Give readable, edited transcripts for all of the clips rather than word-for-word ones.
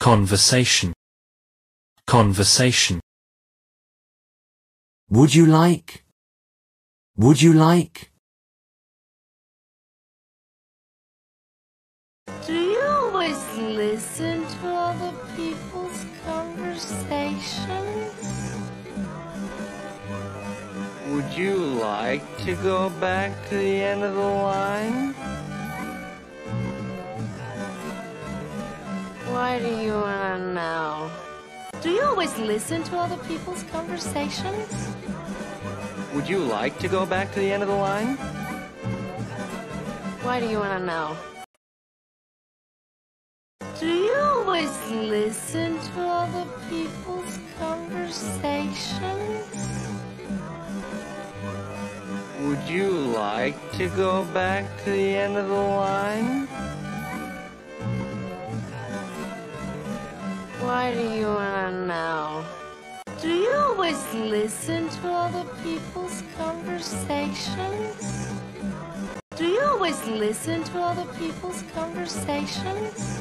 Conversation. Conversation. Would you like? Would you like? Do you always listen to other people's conversations? Would you like to go back to the end of the line? Why do you want to know? Do you always listen to other people's conversations? Would you like to go back to the end of the line? Why do you want to know? Do you always listen to other people's conversations? Would you like to go back to the end of the line? Why do you want to know? Do you always listen to other people's conversations? Do you always listen to other people's conversations?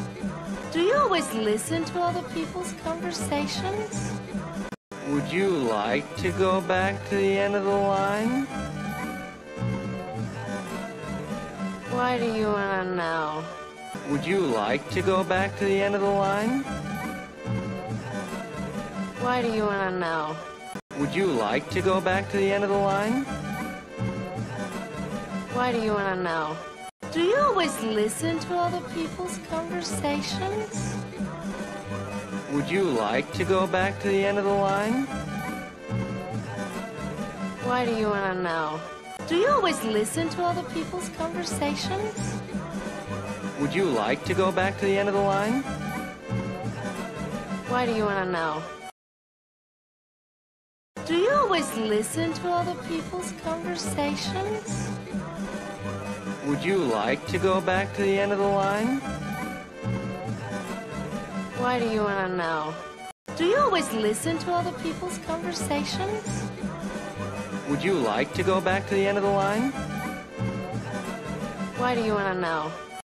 Do you always listen to other people's conversations? Would you like to go back to the end of the line? Why do you want to know? Would you like to go back to the end of the line? Why do you want to know? Would you like to go back to the end of the line? Why do you want to know? Do you always listen to other people's conversations? Would you like to go back to the end of the line? Why do you want to know? Do you always listen to other people's conversations? Would you like to go back to the end of the line? Why do you want to know? Do you always listen to other people's conversations? Would you like to go back to the end of the line? Why do you want to know? Do you always listen to other people's conversations? Would you like to go back to the end of the line? Why do you want to know?